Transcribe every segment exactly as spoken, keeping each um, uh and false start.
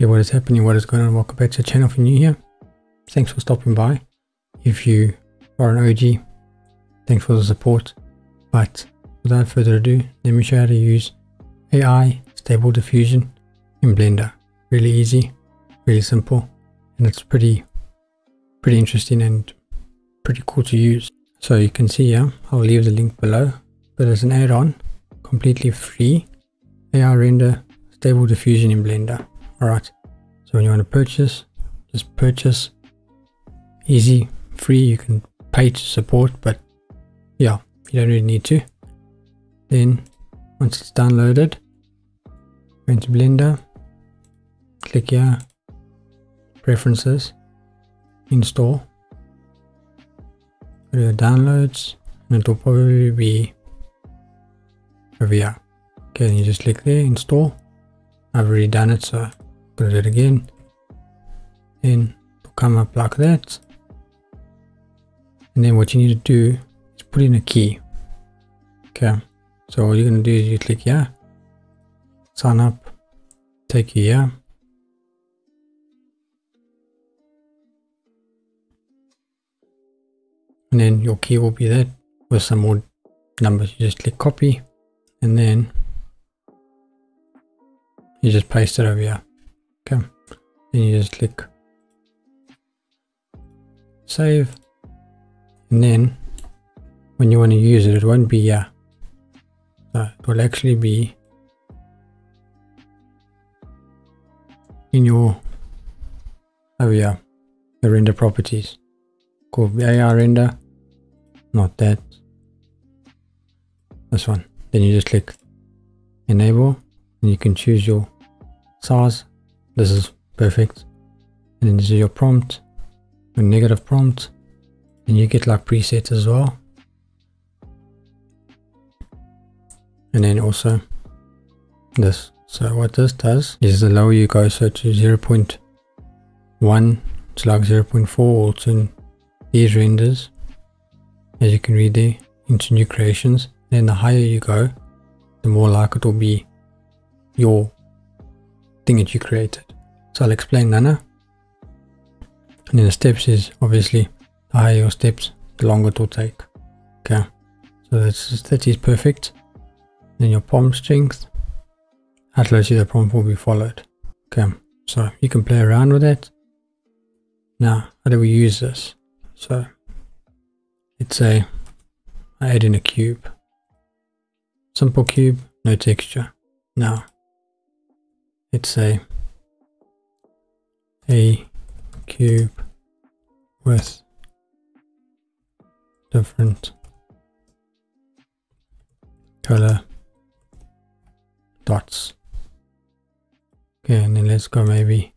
hear what is happening, what is going on. Welcome back to the channel if you're new here. Thanks for stopping by. If you are an O G, thanks for the support. But without further ado, let me show you how to use A I Stable Diffusion in Blender. Really easy, really simple, and it's pretty pretty interesting and pretty cool to use. So you can see here, I'll leave the link below, but it's an add-on, completely free, A I Render Stable Diffusion in Blender. Alright, so when you want to purchase, just purchase, easy, free. You can pay to support, but yeah, you don't really need to. Then once it's downloaded, go into Blender, click here, Preferences, Install, go to the Downloads, and it will probably be over here. Okay, then you just click there, Install. I've already done it, so I'm going to do it again. Then it'll come up like that. And then what you need to do is put in a key. Okay, so what you're going to do is you click here, sign up, take you here. And then your key will be that with some more numbers. You just click copy and then you just paste it over here. Okay. Then you just click save. And then when you want to use it, it won't be here. So it will actually be in your over here, the render properties. Called A I Render. Not that. This one. Then you just click enable and you can choose your size. This is perfect. And then this is your prompt, a negative prompt, and you get like presets as well. And then also this. So what this does is the lower you go, so to zero point one, it's like zero point four, or to these renders, as you can read there, into new creations. Then the higher you go, the more like it will be your thing that you created. So I'll explain that now. And then the steps is obviously the higher your steps, the longer it will take. Okay, so that's that is perfect. Then your prompt strength, how close to the prompt will be followed. Okay, so you can play around with that. Now, how do we use this? So let's say I add in a cube, simple cube, no texture. Now let's say a cube with different color dots. Okay, and then let's go maybe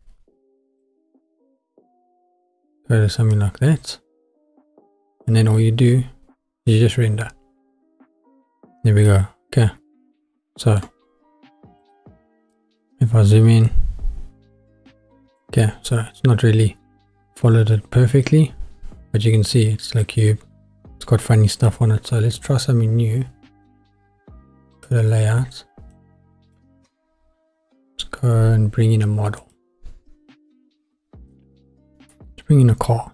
go to something like that. And then all you do is you just render. There we go. Okay. So if I zoom in, okay, so it's not really followed it perfectly, but you can see it's like cube. It's got funny stuff on it. So let's try something new. Go to layout. Let's go and bring in a model. Let's bring in a car.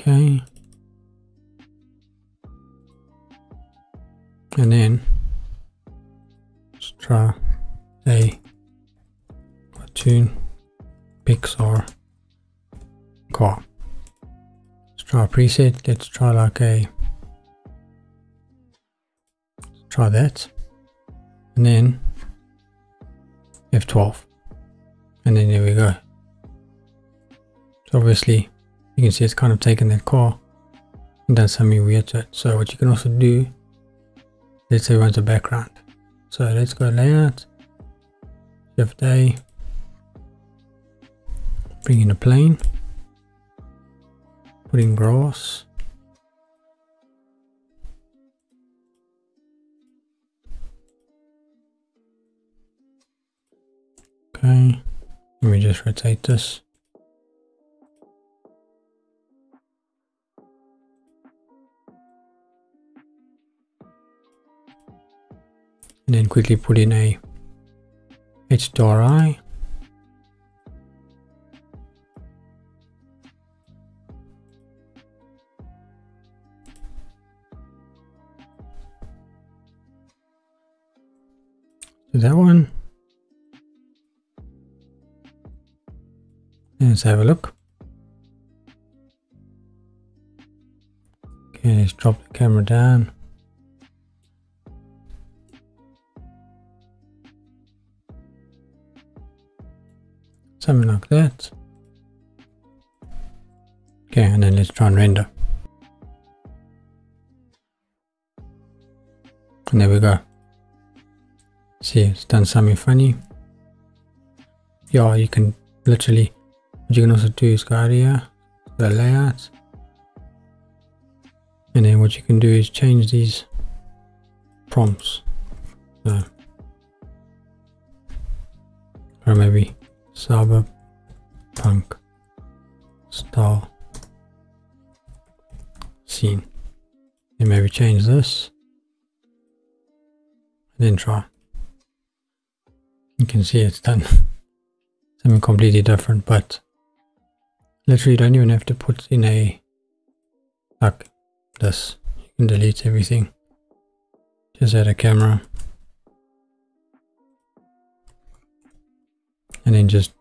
Okay. And then let's try a cartoon Pixar car. Let's try a preset. Let's try like a let's try that. And then F twelve. And then there we go. So obviously you can see it's kind of taken that car and done something weird to it. So what you can also do, let's say we want a background. So let's go layout, shift A, bring in a plane, put in grass, okay, let me just rotate this. And then quickly put in a H door I. Do that one. Let's have a look. Okay, let's drop the camera down. Something like that. Okay, and then let's try and render. And there we go. See, it's done something funny. Yeah, you can literally, what you can also do is go out here, the layout. And then what you can do is change these prompts. So, or maybe cyberpunk style scene. And maybe change this. And then try. You can see it's done something completely different, but literally you don't even have to put in a like this. You can delete everything. Just add a camera. And then just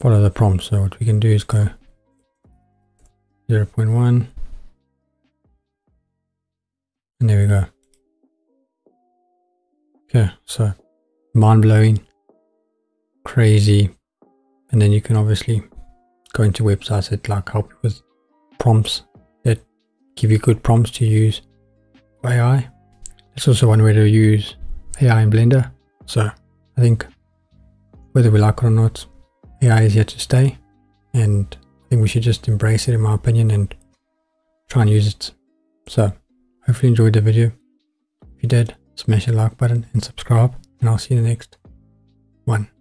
follow the prompt. So what we can do is go zero point one. And there we go. Okay, so mind-blowing, crazy. And then you can obviously go into websites that like help you with prompts, that give you good prompts to use for A I. It's also one way to use A I in Blender. So I think whether we like it or not, A I is here to stay, and I think we should just embrace it, in my opinion, and try and use it. So hopefully you enjoyed the video. If you did, smash the like button and subscribe, and I'll see you in the next one.